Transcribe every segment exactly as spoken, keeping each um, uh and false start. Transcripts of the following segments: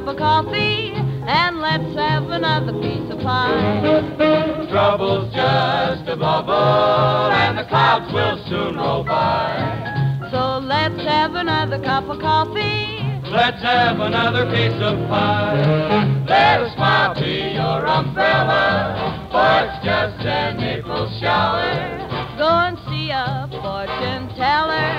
cup of coffee and let's have another piece of pie. Trouble's just a bubble and the clouds will soon roll by. So let's have another cup of coffee. Let's have another piece of pie. Let a smile be your umbrella, for it's just an April shower. Go and see a fortune teller,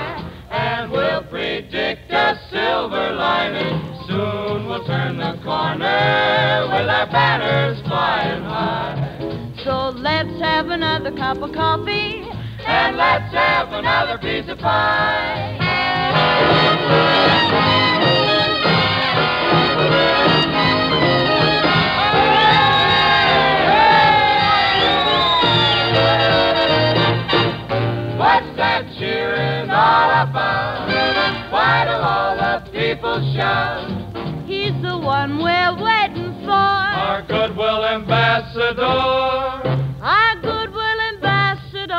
and we'll predict a silver lining. Soon we'll turn the corner with our banners flying high. So let's have another cup of coffee, and let's have another piece of pie. Why do all the people shout? He's the one we're waiting for. Our goodwill ambassador. Our goodwill ambassador.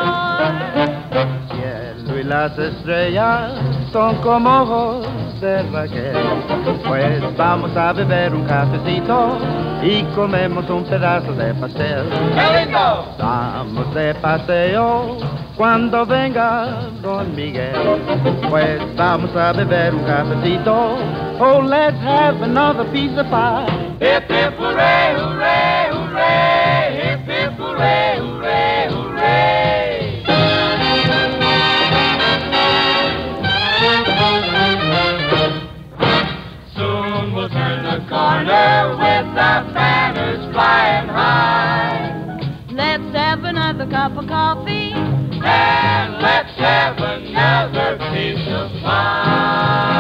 Cielo y las estrellas son como ojos de Raquel. Pues vamos a beber un cafecito y comemos un pedazo de pastel. ¡Qué lindo! Vamos de paseo cuando venga Don Miguel, pues vamos a beber un cafecito. Oh, let's have another piece of pie. Hip, hip, hooray, hooray, hooray. Hip, hip, hooray, hooray, hooray. Soon we'll turn the corner with our banners flying high. Let's have another cup of coffee. And let's have another piece of pie.